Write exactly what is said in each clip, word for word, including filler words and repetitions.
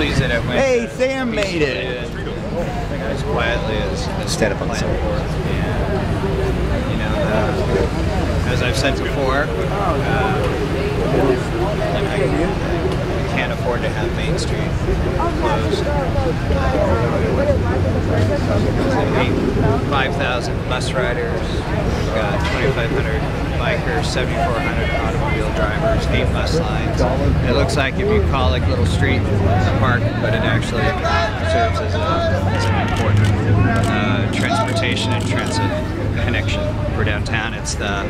pleased that I went. Hey, uh, Sam made it. And, like, as quietly as, as stand up on the board. And, you know, uh, as I've said before, uh, I, I can't afford to have Main Street closed. Uh, five thousand bus riders, we've got twenty-five hundred bikers, seventy-four hundred automobile drivers, eight bus lines. It looks like if you call like little street a park, but it actually serves as, a, as an important uh, transportation and transit connection for downtown. It's the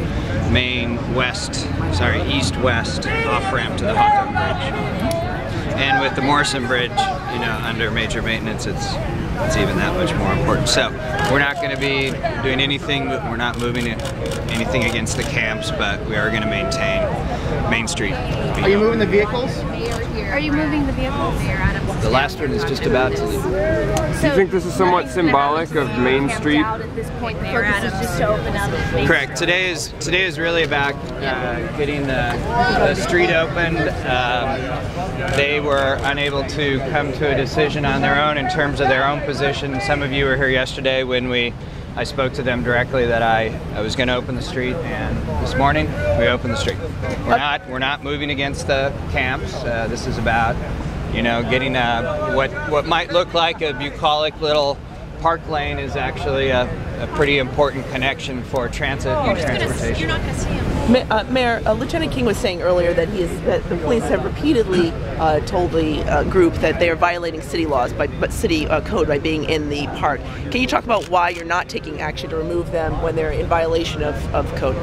main west, sorry, east-west off-ramp to the Hawthorne Bridge. And with the Morrison Bridge, you know, under major maintenance, it's it's even that much more important. So we're not going to be doing anything. We're not moving it, anything against the camps, but we are going to maintain Main Street. Are you moving the vehicles? Are you moving the vehicles? The last one is just about to leave. So you think this is somewhat symbolic of Main Street? Correct. Today is today is really about uh, getting the, the street opened. Um, they were unable to come to a decision on their own in terms of their own position. Some of you were here yesterday when we I spoke to them directly that I, I was going to open the street, and this morning we opened the street. We're not we're not moving against the camps. Uh, this is about, you know, getting a, what what might look like a bucolic little park lane is actually a, a pretty important connection for transit and transportation. You're not going to see him. Ma uh, Mayor, uh, Lieutenant King was saying earlier that he is that the police have repeatedly uh, told the uh, group that they are violating city laws by but city uh, code by being in the park. Can you talk about why you're not taking action to remove them when they're in violation of, of code?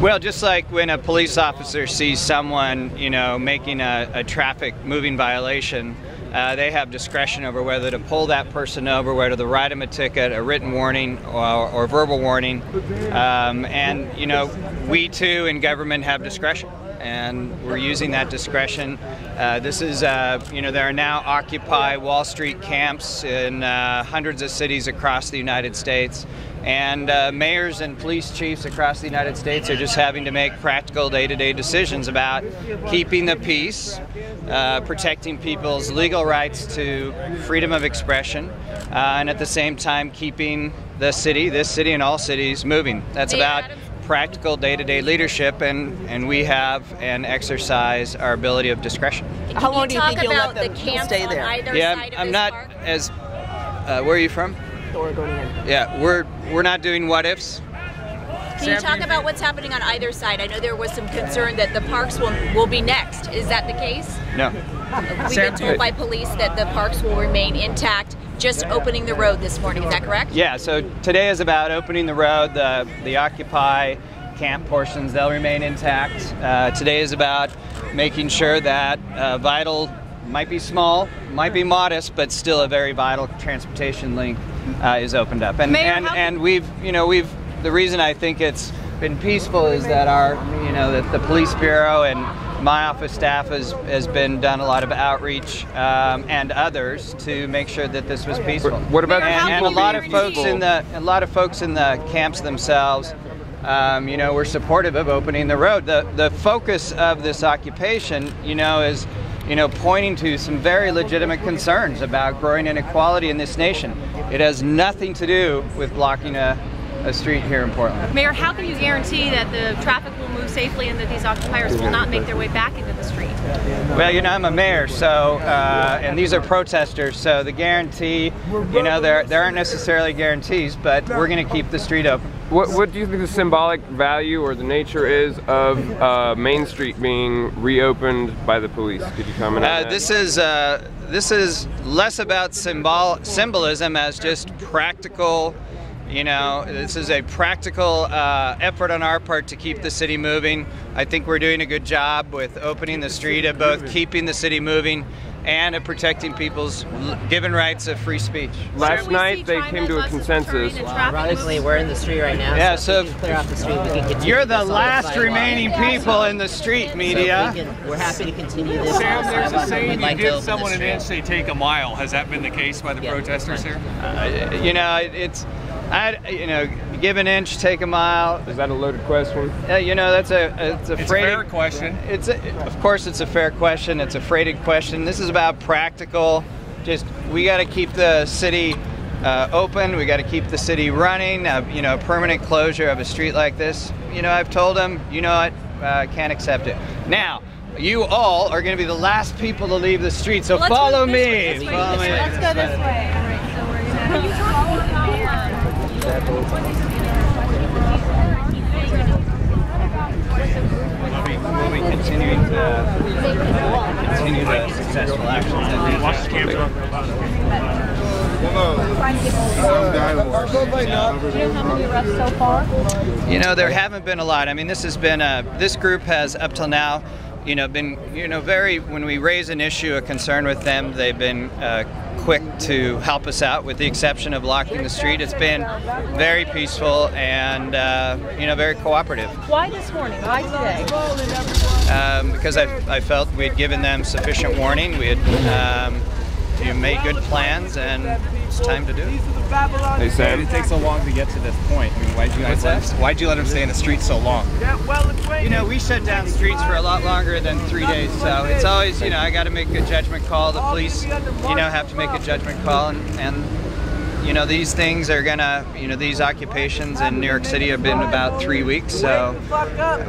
Well, just like when a police officer sees someone, you know, making a, a traffic moving violation, Uh, they have discretion over whether to pull that person over, whether to write them a ticket, a written warning, or, or verbal warning. Um, and, you know, we too in government have discretion, and we're using that discretion. Uh, this is, uh, you know, there are now Occupy Wall Street camps in uh, hundreds of cities across the United States. And uh, mayors and police chiefs across the United States are just having to make practical day-to-day decisions about keeping the peace, uh, protecting people's legal rights to freedom of expression, uh, and at the same time keeping the city, this city and all cities, moving. That's about practical day-to-day leadership, and, and we have and exercise our ability of discretion. How long do you think you'll let them stay there? Yeah, I'm, I'm not as... Uh, where are you from? Yeah, we're we're not doing what ifs. Can you talk about what's happening on either side? I know there was some concern that the parks will will be next. Is that the case? No. We've been told by police that the parks will remain intact. Just opening the road this morning. Is that correct? Yeah. So today is about opening the road. The the Occupy camp portions, they'll remain intact. Uh, today is about making sure that uh, vital. Might be small, might be modest, but still a very vital transportation link uh, is opened up. And Mayor, and, and we've, you know, we've. The reason I think it's been peaceful is that our, you know, that the police bureau and my office staff has has been done a lot of outreach um, and others to make sure that this was peaceful. What about Mayor, and, and a lot of folks in the a lot of folks in the camps themselves. Um, you know, we're supportive of opening the road. The the focus of this occupation, you know, is. You know, pointing to some very legitimate concerns about growing inequality in this nation. It has nothing to do with blocking a, a street here in Portland. Mayor, how can you guarantee that the traffic will move safely and that these occupiers will not make their way back into the street? Well, you know, I'm a mayor, so, uh, and these are protesters, so the guarantee, you know, there, there aren't necessarily guarantees, but we're going to keep the street open. What, what do you think the symbolic value or the nature is of uh, Main Street being reopened by the police? Could you comment uh, on that? This is, uh, this is less about symbol symbolism as just practical, you know, this is a practical uh, effort on our part to keep the city moving. I think we're doing a good job with opening the street of both keeping the city moving and of protecting people's given rights of free speech. Last night they came to a consensus. Obviously, we're in the street right now. Yeah, so you're the last remaining people in the street, media. We're happy to continue this. Sam, there's a saying, you give someone an inch, they take a mile. Has that been the case by the protesters here? Uh, you know, it's I, you know, give an inch, take a mile. Is that a loaded question? Uh, you know, that's a, it's a, it's freighted, a fair question. It's a, of course, it's a fair question. It's a freighted question. This is about practical. Just we got to keep the city uh, open. We got to keep the city running. Uh, you know, permanent closure of a street like this. You know, I've told them. You know what? Uh, can't accept it. Now, you all are going to be the last people to leave the street. So well, follow me. Way, follow me. Let's go this way. All right. So we're gonna. You We'll be continuing to continue the successful actions that we watch the camera. You know, there haven't been a lot. I mean, this has been a, this group has up till now, you know, been, you know, very, when we raise an issue, a concern with them, they've been uh, quick to help us out, with the exception of blocking the street. It's been very peaceful and, uh, you know, very cooperative. Why this morning? Why today? Um, because I, I felt we'd given them sufficient warning. We had, um, you made good plans, and it's time to do it. They said it takes so long to get to this point. I mean, why'd you guys let him, why'd you let him stay in the street so long? You know, we shut down streets for a lot longer than three days, so it's always, you know, I got to make a judgment call. The police, you know, have to make a judgment call, and, and you know, these things are gonna, you know, these occupations in New York City have been about three weeks, so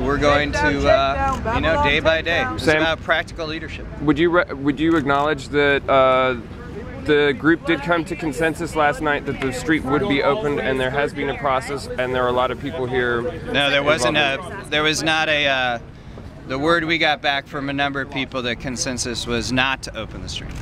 we're going to, uh, you know, day by day. It's about practical leadership. Would you re would you acknowledge that? Uh, The group did come to consensus last night that the street would be opened, and there has been a process, and there are a lot of people here. No, there wasn't a, there was not a, uh, the word we got back from a number of people that consensus was not to open the street.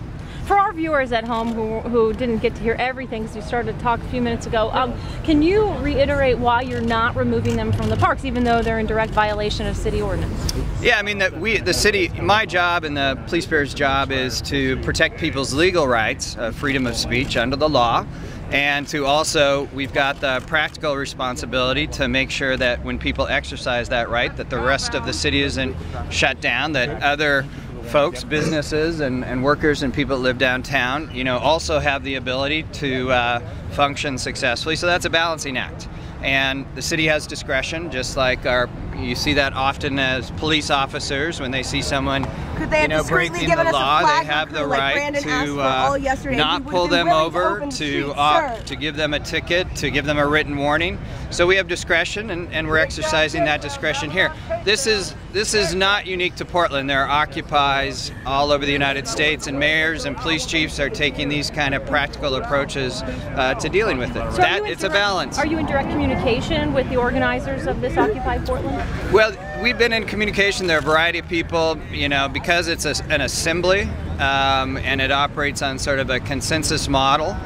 For our viewers at home who, who didn't get to hear everything because you started to talk a few minutes ago, um, can you reiterate why you're not removing them from the parks, even though they're in direct violation of city ordinance? Yeah, I mean, that we, the city, my job and the police bear's job is to protect people's legal rights, uh, freedom of speech under the law, and to also, we've got the practical responsibility to make sure that when people exercise that right, that the rest of the city isn't shut down, that other folks, businesses, and, and workers and people that live downtown, you know, also have the ability to uh, function successfully. So that's a balancing act. And the city has discretion, just like our, you see that often as police officers, when they see someone, Could they you know, breaking the law, they have the like right to uh, not pull them over, to, to, off, to give them a ticket, to give them a written warning. So we have discretion, and, and we're exercising that discretion here. This is, this is not unique to Portland. There are occupies all over the United States, and mayors and police chiefs are taking these kind of practical approaches uh, to dealing with it. So that, it's direct, a balance. Are you in direct communication with the organizers of this Occupy Portland? Well, we've been in communication. There are a variety of people, you know, because it's a, an assembly um, and it operates on sort of a consensus model.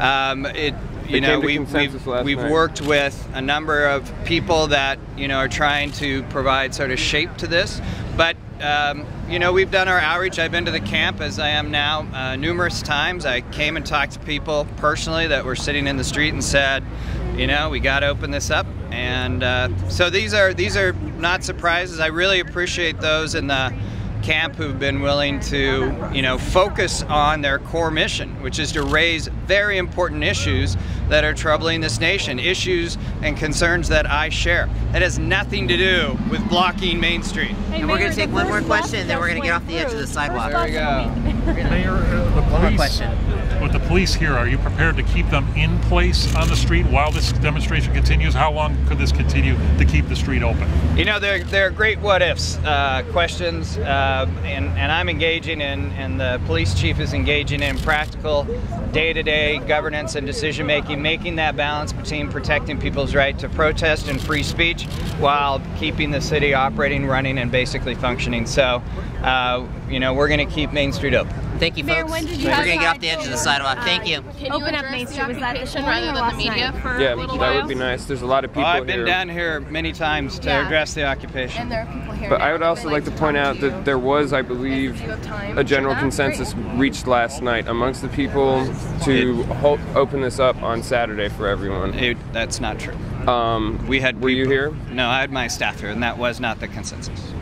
Um, it, you know, we've, we've, we've worked with a number of people that, you know, are trying to provide sort of shape to this. But, um, you know, we've done our outreach. I've been to the camp, as I am now, uh, numerous times. I came and talked to people personally that were sitting in the street and said, you know, we got to open this up. And uh, so these are, these are not surprises. I really appreciate those in the camp who've been willing to, you know, focus on their core mission, which is to raise very important issues that are troubling this nation, issues and concerns that I share. That has nothing to do with blocking Main Street. Hey, and Mayor, we're going to take one more question, then we're going to get off the edge of the sidewalk. There we go. Mayor, uh, the police, question. With the police here, are you prepared to keep them in place on the street while this demonstration continues? How long could this continue to keep the street open? You know, they're, they're great what-ifs uh, questions, uh, and, and I'm engaging in, and the police chief is engaging in practical day-to-day governance and decision-making, making that balance between protecting people's right to protest and free speech while keeping the city operating, running, and basically functioning. So, uh, you know, we're going to keep Main Street open. Thank you, folks. Mayor, when did you we're going to get off the edge of the sidewalk. Uh, Thank you. Can you open up Main Street? Was that this morning or last night? Yeah, that would be nice. There's a lot of people here. Oh, I've been here. down here many times to yeah. address the occupation. And there are people here. But I would also like, like to, to point out to that there was, I believe, a general consensus great. reached last night amongst the people to hold, open this up on Saturday for everyone. It, that's not true. Um, we had. Were people, you here? No, I had my staff here, and that was not the consensus.